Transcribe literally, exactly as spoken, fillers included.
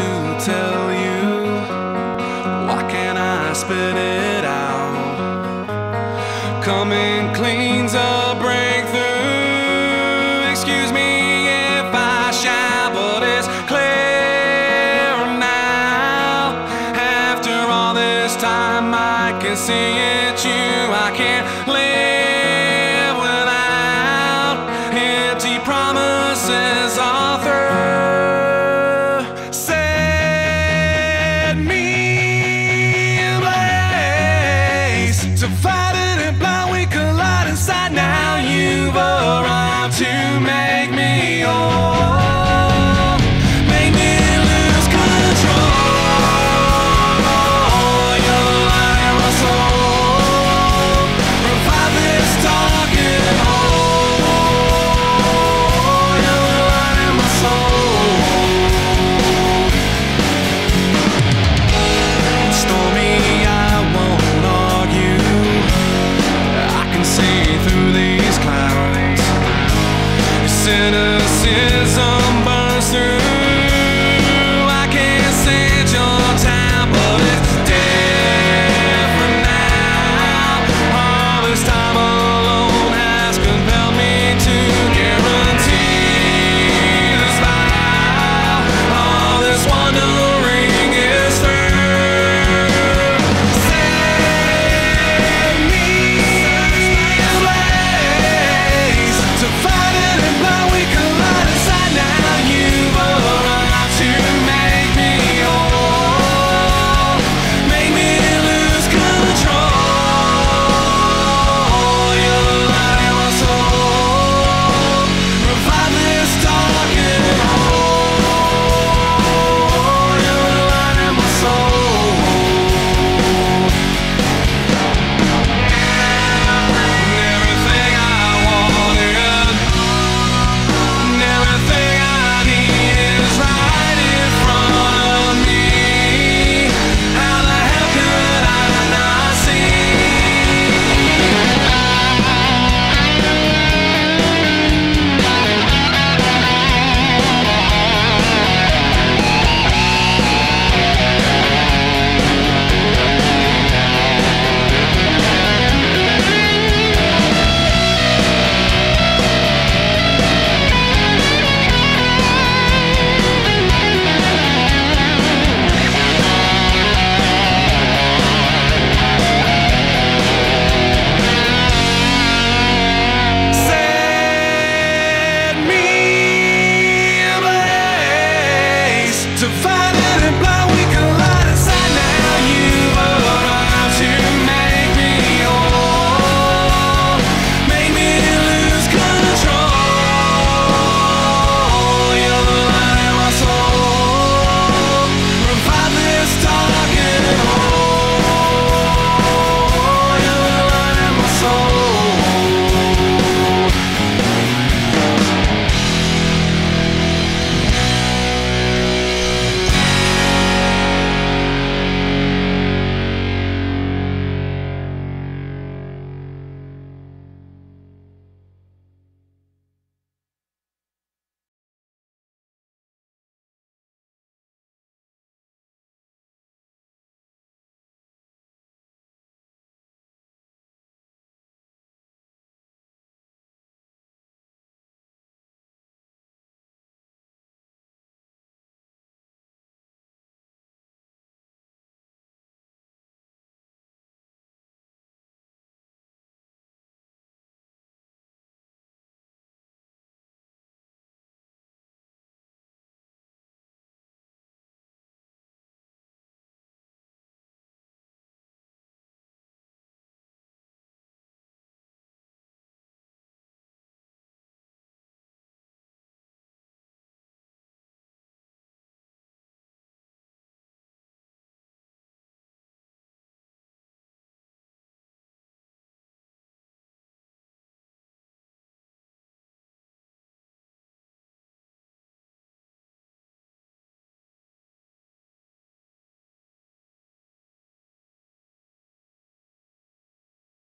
to tell you? Why can't I spit it out? Coming clean's a breakthrough. Excuse me if I shout, but it's clear now. After all this time, I can see it's you. I can't live without empty promises. Divided and blind, we collide inside. Now you've arrived to make me whole, make me lose control. Your light in my soul, revive this darkened hole. Your light in my soul. Stormy, I won't argue. See through these clouds, cynicism burns through.